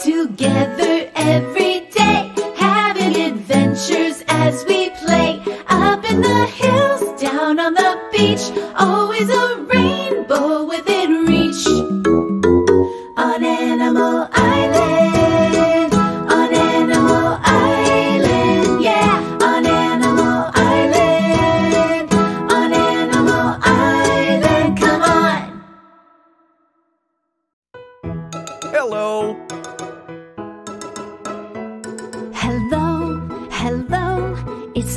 together every day, having adventures as we play. Up in the hills, down on the beach, always a rainbow within reach. On Animal Island, on Animal Island, yeah. On Animal Island, on Animal Island, come on. Hello. It's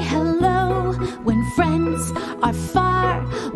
hello. When friends are far,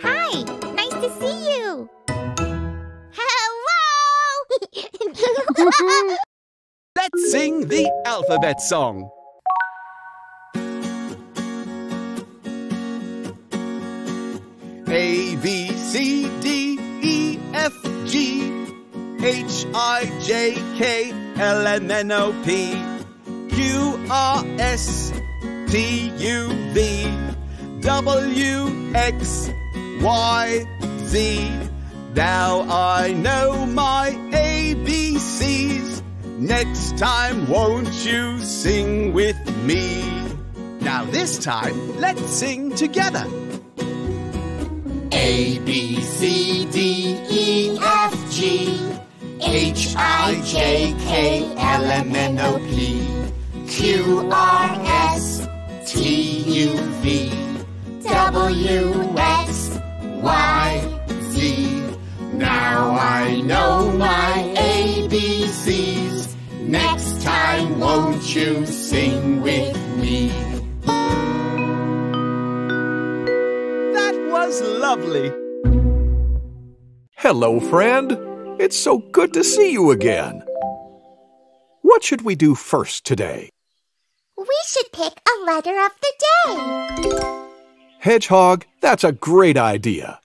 Hi. Nice to see you. Hello. Let's sing the alphabet song. A, B, C, D, E, F, G, H, I, J, K, L, M, N, O, P, Q, R, S, T, U, V, W, X, Y, Z. Now I know my ABCs. Next time, won't you sing with me? Now this time, let's sing together. A, B, C, D, E, F, G, H, I, J, K, L, M, N, O, P, Q, R, S, T, U, V, W, X, Y, Z. Now I know my ABCs. Next time, won't you sing with me? That was lovely. Hello, friend. It's so good to see you again. What should we do first today? We should pick a letter of the day. Hedgehog, that's a great idea.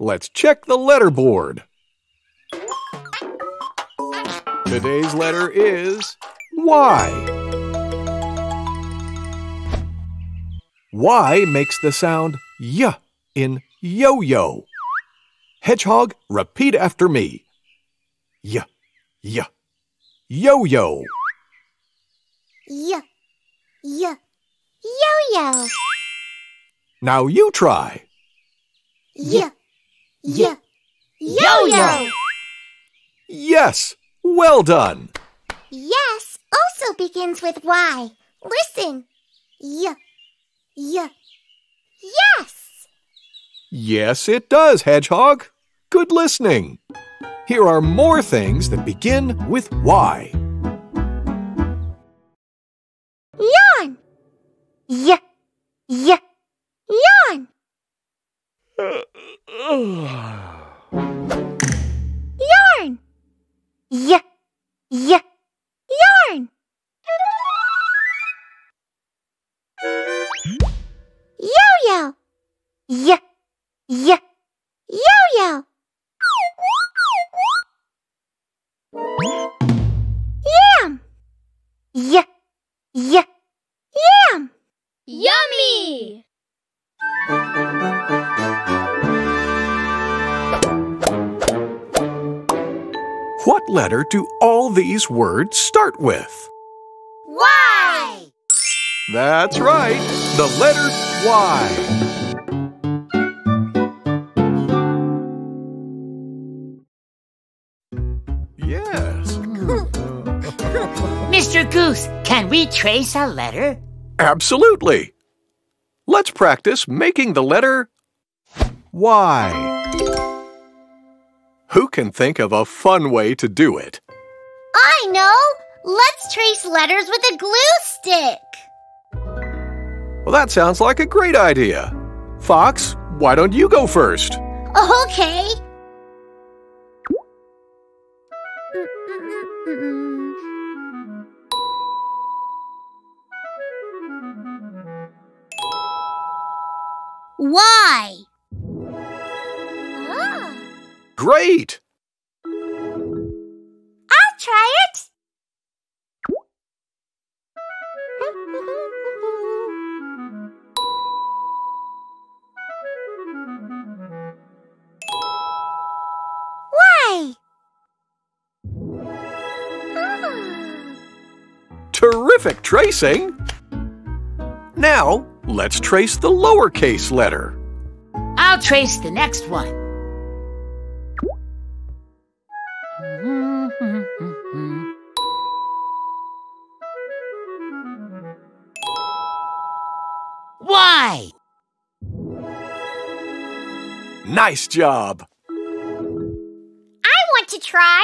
Let's check the letter board. Today's letter is Y. Y makes the sound Y in yo-yo. Hedgehog, repeat after me. Y, Y, yo-yo. Y, Y, yo-yo. Now you try. Y, Y, yo-yo. Yes, well done. Yes also begins with Y. Listen. Y, Y, yes. Yes, it does, Hedgehog. Good listening. Here are more things that begin with Y. Yawn. Y, Y, yawn. Yarn. Y, Y, yarn. Yo-yo. Y, Y, yo-yo. Yam. Y, Y, yam. Yummy. What letter do all these words start with? Y! That's right, the letter Y. Yes. Mr. Goose, can we trace a letter? Absolutely. Let's practice making the letter Y. Who can think of a fun way to do it? I know! Let's trace letters with a glue stick! Well, that sounds like a great idea. Fox, why don't you go first? Okay. Why? Ah. Great! I'll try it. Why? Ah. Terrific tracing! Now, let's trace the lowercase letter. I'll trace the next one. Why? Nice job. I want to try.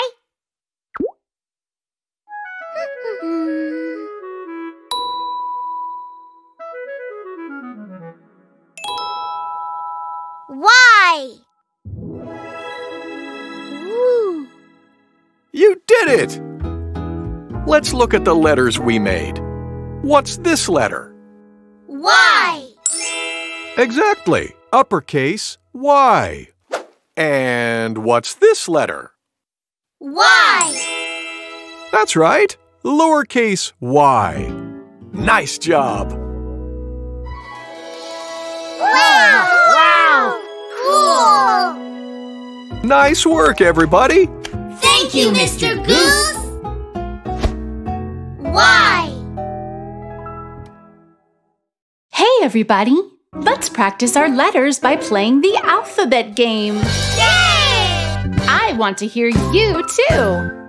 Why? Ooh. You did it! Let's look at the letters we made. What's this letter? Y. Exactly. Uppercase Y. And what's this letter? Y. That's right. Lowercase Y. Nice job! Wow! Nice work, everybody! Thank you, Mr. Goose! Why? Hey, everybody! Let's practice our letters by playing the alphabet game! Yay! I want to hear you, too!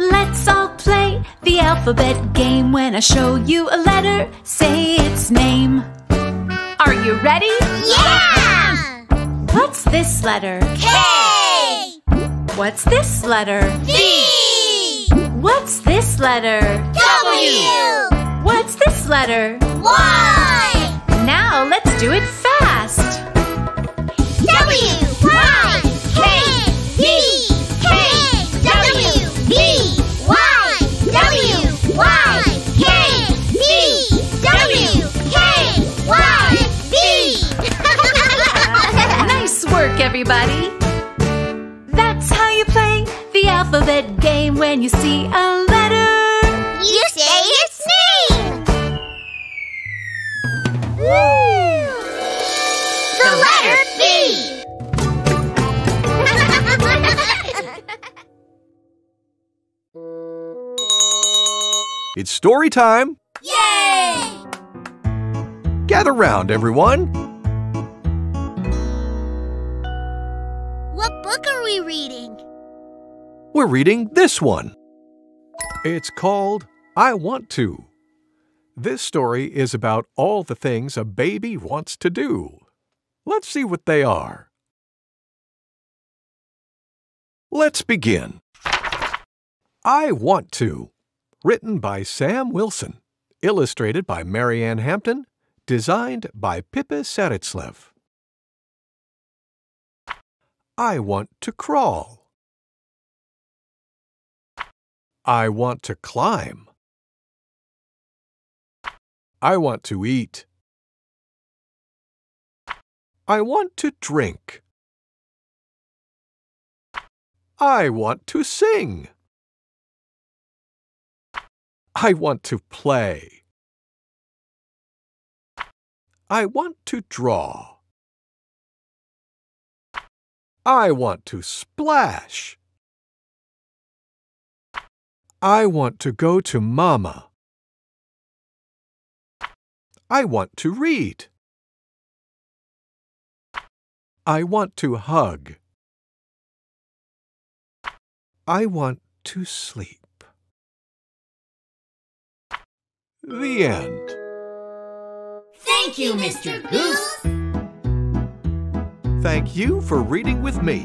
Let's all play the alphabet game. When I show you a letter, say its name. Are you ready? Yeah! What's this letter? K! What's this letter? V! What's this letter? W! What's this letter? Y! Now let's do it fast! W! Y! K! V! K! W! V! Y! W! Y! K! V! W! K! Y! Work, everybody! That's how you play the alphabet game. When you see a letter, you say its name! Woo! The letter B! It's story time! Yay! Gather round, everyone! What book are we reading? We're reading this one. It's called I Want To. This story is about all the things a baby wants to do. Let's see what they are. Let's begin. I Want To, written by Sam Wilson, illustrated by Marianne Hampton, designed by Pippa Saritslev. I want to crawl. I want to climb. I want to eat. I want to drink. I want to sing. I want to play. I want to draw. I want to splash. I want to go to Mama. I want to read. I want to hug. I want to sleep. The end. Thank you, Mr. Goose. Thank you for reading with me.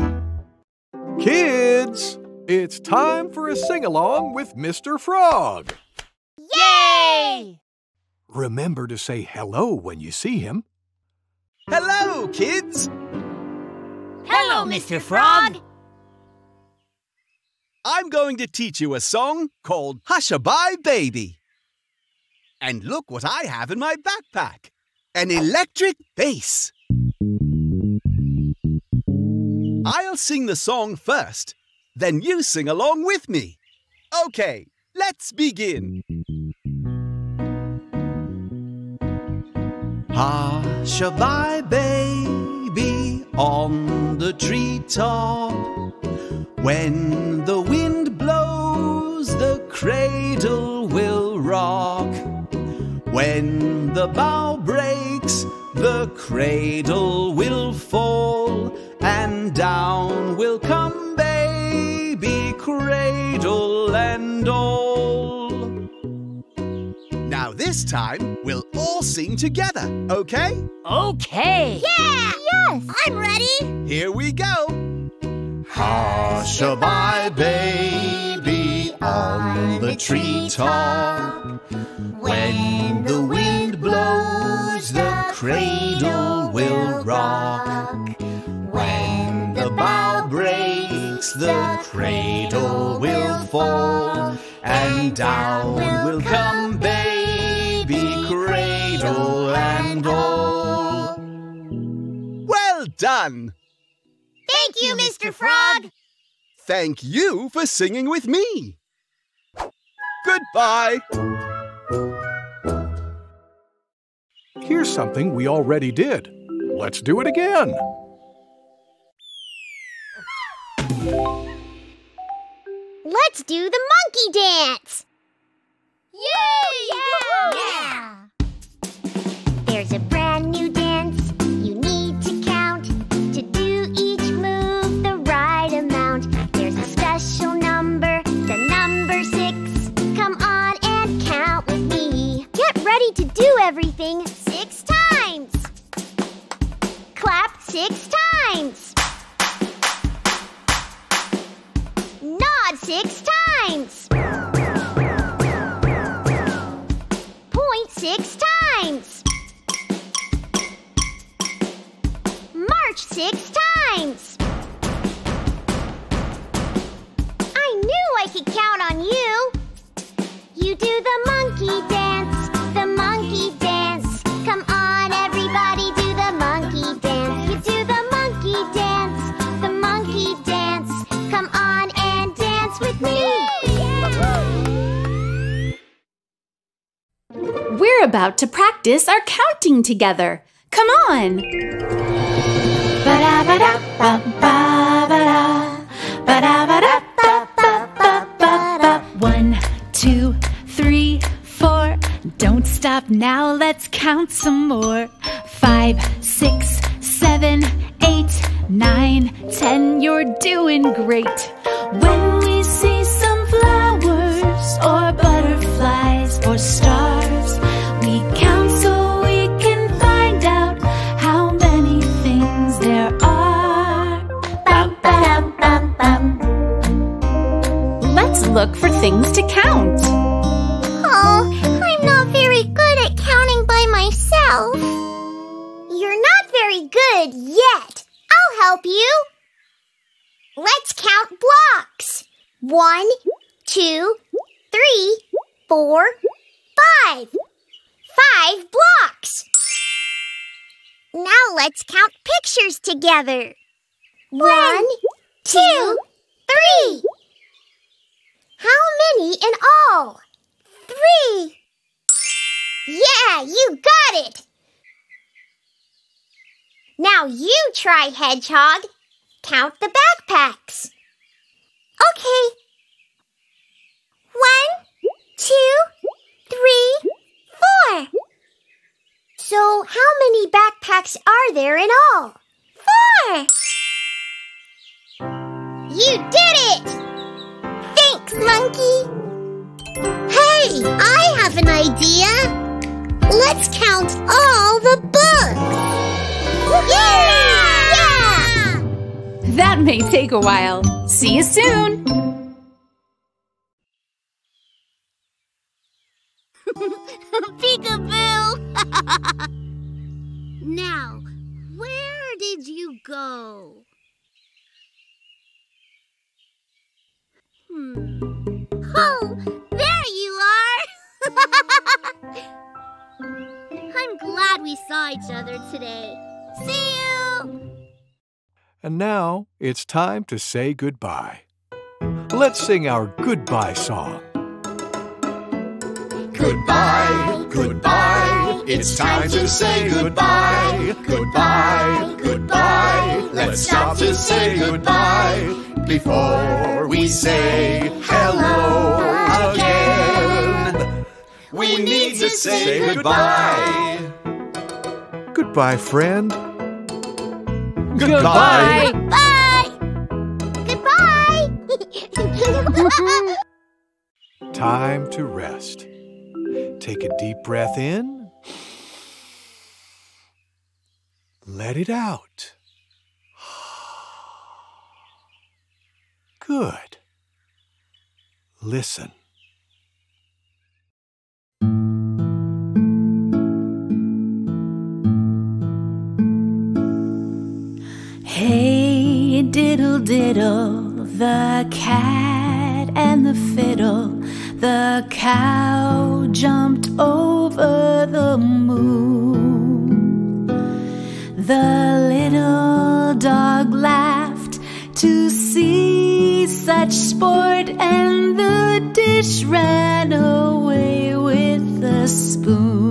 Kids, it's time for a sing-along with Mr. Frog. Yay! Remember to say hello when you see him. Hello, kids. Hello, Mr. Frog. I'm going to teach you a song called Hush-A-Bye Baby. And look what I have in my backpack. An electric bass. I'll sing the song first, then you sing along with me. Okay, let's begin. Hush-a-bye, baby, on the treetop. When the wind blows, the cradle will rock. When the bough breaks, the cradle will fall, and down will come baby, cradle and all. Now this time, we'll all sing together, okay? Okay! Yeah! Yes! I'm ready! Here we go! Hush-a-bye, baby, on the treetop. When the wind blows, the cradle will rock. When the bough breaks, the cradle will fall, and down will come baby, cradle and all. Well done! Thank you, Mr. Frog! Thank you for singing with me! Goodbye! Here's something we already did. Let's do it again! Let's do the monkey dance! Yay! Yeah! Yeah! There's a brand new dance you need to count. To do each move the right amount. There's a special number, the number 6. Come on and count with me. Get ready to do everything 6 times. Clap 6 times. Nod 6 times. 6 times. March 6 times. I knew I could count on you. You do the monkey dance, the monkey dance. Come on, everybody, do the monkey dance. You do the monkey dance, the monkey dance. Come on and dance with me. We're about to practice our counting together. Come on! Ba-da-ba-da-ba-ba-ba-ba-ba-ba-ba-ba-ba-ba. 1, 2, 3, 4. Don't stop now, let's count some more. 5, 6, 7, 8, 9, 10. You're doing great. When we see some flowers or butterflies or stars, we count so we can find out how many things there are. Bum, ba-dum, bum, bum. Let's look for things to count. Oh, I'm not very good at counting by myself. You're not very good yet. I'll help you. Let's count blocks. 1, 2, 3, 4, 5. 5 blocks. Now let's count pictures together. 1, 2, 3. How many in all? 3. Yeah, you got it. Now you try, Hedgehog. Count the backpacks. Okay. 1, 2, 3, 4. So how many backpacks are there in all? 4! You did it! Thanks, monkey! Hey, I have an idea! Let's Let's count all the books! Yeah! Yeah! That may take a while. See you soon! Peekaboo! Now, where did you go? Oh, there you are! I'm glad we saw each other today. See you! And now, it's time to say goodbye. Let's sing our goodbye song. Goodbye, goodbye, it's time to say goodbye. Goodbye, goodbye, let's stop to say goodbye before we say hello again. We need to say goodbye. Goodbye, friend. Goodbye. Goodbye. Goodbye. Time to rest. Take a deep breath in. Let it out. Good. Listen. Hey, diddle diddle, the cat and the fiddle, the cow jumped over the moon. The little dog laughed to see such sport, and the dish ran away with the spoon.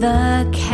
The cat